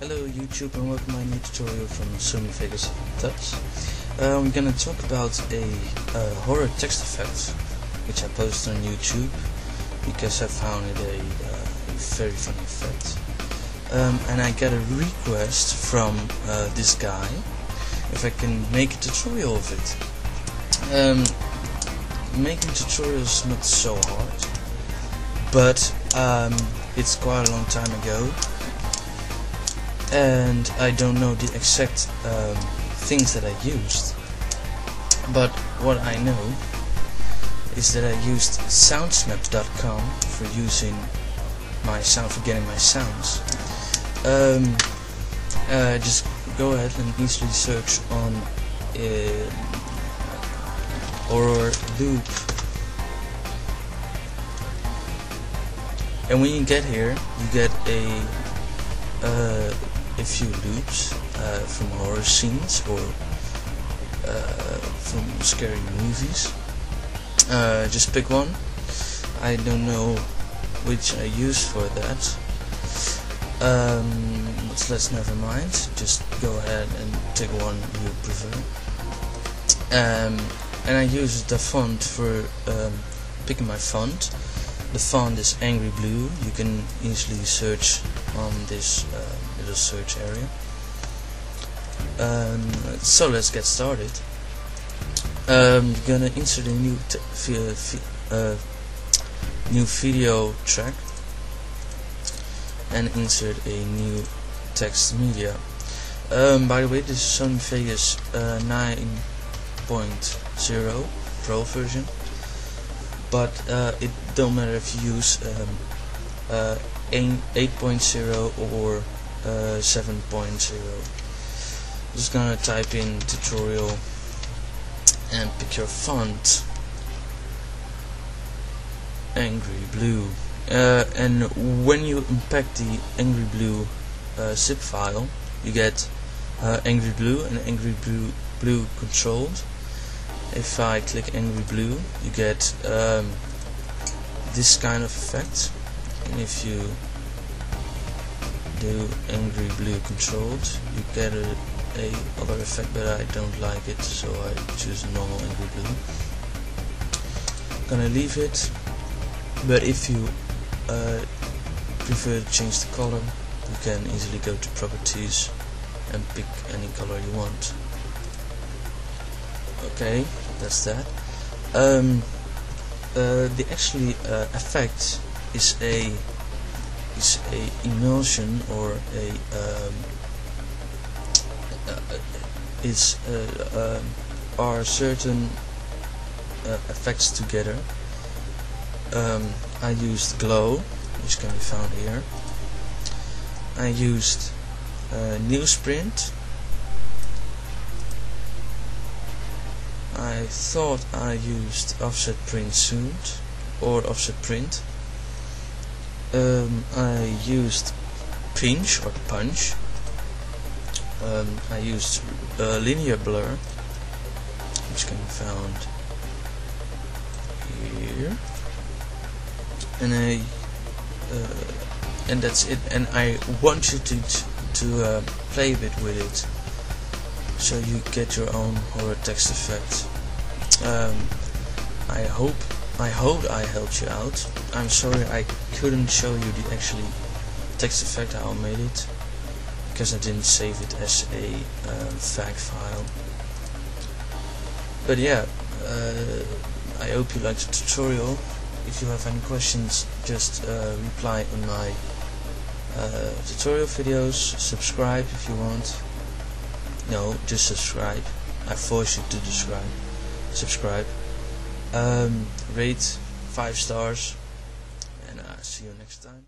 Hello YouTube, and welcome to my new tutorial from Sony Vegas. I'm gonna talk about a horror text effect which I posted on YouTube because I found it a very funny effect. And I got a request from this guy if I can make a tutorial of it. Making tutorials is not so hard, but it's quite a long time ago, and I don't know the exact things that I used, but what I know is that I used soundsmaps.com for using my sound, for getting my sounds. Just go ahead and easily search on horror loop, and when you get here you get a few loops from horror scenes or from scary movies. Just pick one. I don't know which I use for that, so let's never mind, just go ahead and take one you prefer. And I use the font for picking my font. The font is Angry Blue. You can easily search on this little search area. So let's get started. I'm gonna insert a new video track and insert a new text media. By the way, this is Sony Vegas 9.0 Pro version, but it don't matter if you use 8.0 or 7.0. Just gonna type in tutorial and pick your font, Angry Blue, and when you impact the Angry Blue zip file, you get Angry Blue and Angry Blue controlled. If I click Angry Blue, you get this kind of effect, and if you do Angry Blue controlled, you get a other effect, but I don't like it, so I choose normal Angry Blue. I'm gonna leave it, but if you prefer to change the color, you can easily go to properties and pick any color you want. Okay, that's that. The actually effect is a emulsion, or a are certain effects together. I used glow, which can be found here. I used newsprint. I thought I used offset print soon, or offset print. I used pinch or punch. I used linear blur, which can be found here, and and that's it. And I want you to play a bit with it, so you get your own horror text effect. I hope I helped you out. I'm sorry I couldn't show you the actually text effect how I made it, because I didn't save it as a FAQ file. But yeah, I hope you liked the tutorial. If you have any questions, just reply on my tutorial videos. Subscribe if you want. No, just subscribe. I force you to subscribe. Rate 5 stars, and I'll see you next time.